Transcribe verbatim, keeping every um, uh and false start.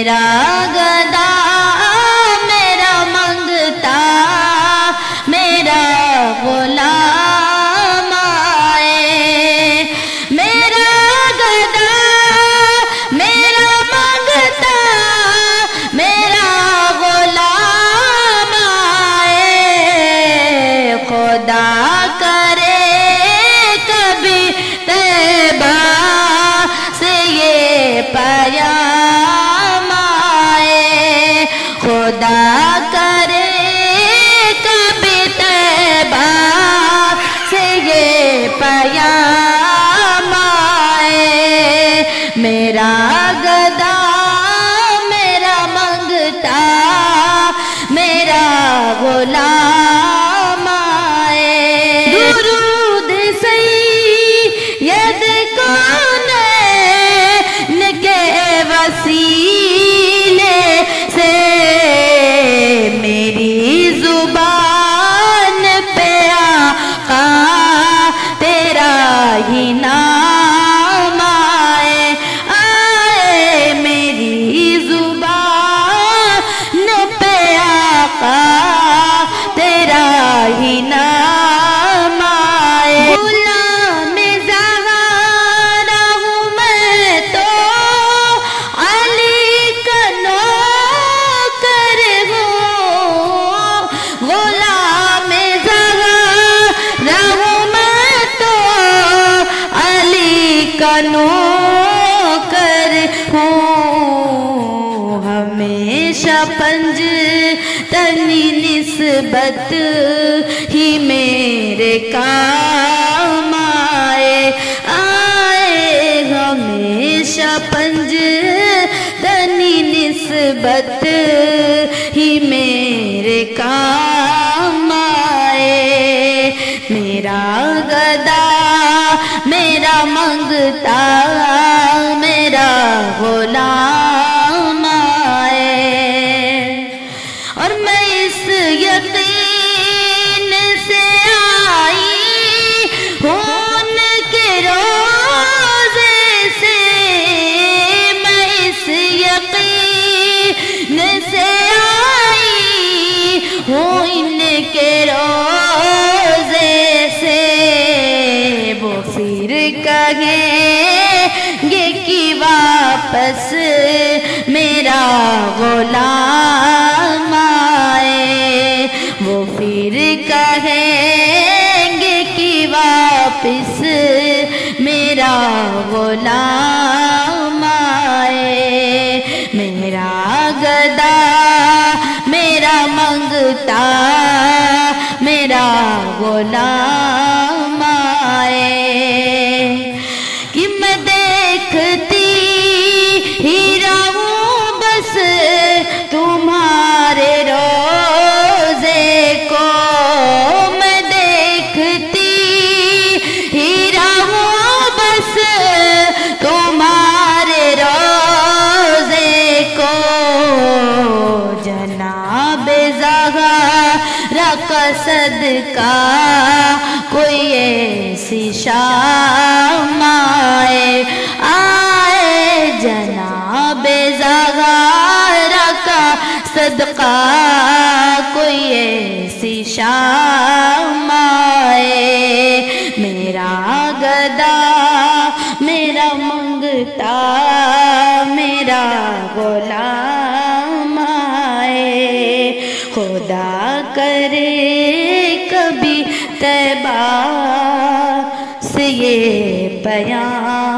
मेरा गदा मेरा मंगता मेरा गुलाम आए, मेरा गदा मेरा मंगता मेरा गुलाम आए। खुदा करे कभी तैबा से ये पाया खुदा करे कभी तैबा से ये पैगाम आए। मेरा गदा मेरा मंगता मेरा गुलाम आए। दुरूद सैयद को नैन के वसीले से जुबान पे आका तेरा ही नाम आए आए। मेरी जुबान पे आका तेरा ही नाम आए। गुलाम ज़हरा हूँ मैं तो अली का नौकर हूँ, गुलाम ज़हरा हूँ मैं तो अली का नौकर हूँ। हमेशा पंजतनी निस्बत ही मेरे काम आए आए। हमेशा पंजतनी निस्बत ही मेरे काम मेरा गदा मेरा मंगता मेरा गुलाम आए। और मैं इस यकीन से आई हूँ उनके रोज़े से, मैं इस यकीन से आई हूँ इनके रोज़े कहेंगे कि वापस मेरा गुलाम आए। वो फिर कहेंगे कि वापस मेरा गुलाम आए। मेरा गदा मेरा मंगता मेरा गुलाम आए। सदका कोई ऐसी शाम आए आए। जनाबे ज़हरा का सदका कोई ऐसी शाम आए। मेरा गदा मेरा मंगता मेरा गुलाम आए। खुदा करे कभी तैबा से ये बयां